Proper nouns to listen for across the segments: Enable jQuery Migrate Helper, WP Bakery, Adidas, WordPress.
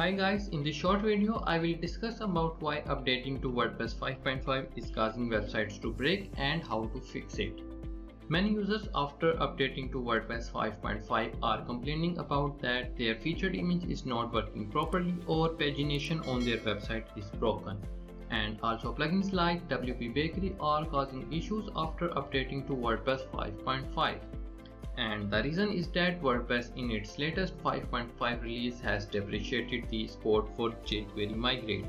Hi guys, in this short video I will discuss about why updating to WordPress 5.5 is causing websites to break and how to fix it. Many users after updating to WordPress 5.5 are complaining about that their featured image is not working properly or pagination on their website is broken. And also plugins like WP Bakery are causing issues after updating to WordPress 5.5. And the reason is that WordPress in its latest 5.5 release has deprecated the support for jQuery Migrate,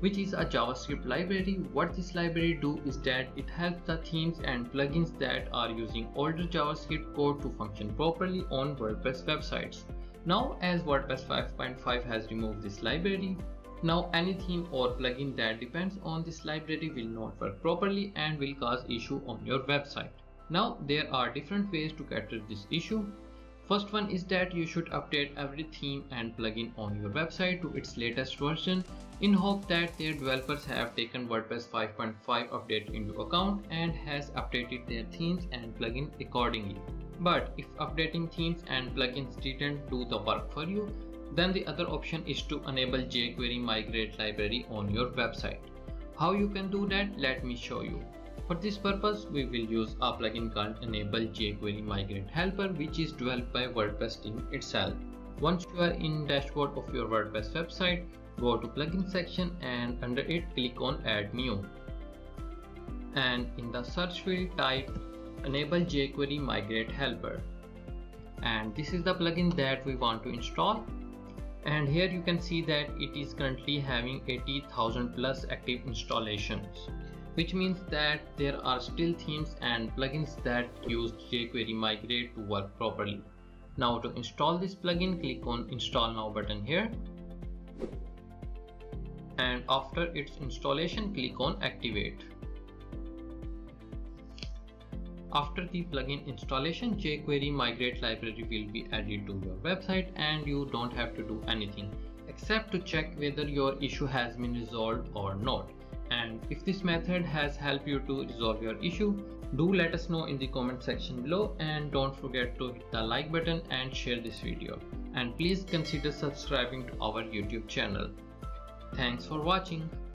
which is a JavaScript library. What this library do is that it helps the themes and plugins that are using older JavaScript code to function properly on WordPress websites. Now, as WordPress 5.5 has removed this library, now any theme or plugin that depends on this library will not work properly and will cause issue on your website. Now there are different ways to cater this issue. First one is that you should update every theme and plugin on your website to its latest version in hope that their developers have taken WordPress 5.5 update into account and has updated their themes and plugin accordingly. But if updating themes and plugins didn't do the work for you, then the other option is to enable jQuery Migrate library on your website. How you can do that? Let me show you. For this purpose, we will use a plugin called Enable jQuery Migrate Helper, which is developed by WordPress team itself. Once you are in dashboard of your WordPress website, go to plugin section and under it click on Add New. And in the search field type Enable jQuery Migrate Helper. And this is the plugin that we want to install. And here you can see that it is currently having 80,000 plus active installations, which means that there are still themes and plugins that use jQuery Migrate to work properly. Now to install this plugin, click on Install Now button here. And after its installation, click on Activate. After the plugin installation, jQuery Migrate library will be added to your website and you don't have to do anything except to check whether your issue has been resolved or not. And if this method has helped you to resolve your issue, do let us know in the comment section below, and don't forget to hit the like button and share this video, and please consider subscribing to our YouTube channel. Thanks for watching.